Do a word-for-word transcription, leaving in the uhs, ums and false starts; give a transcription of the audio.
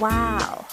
Wow.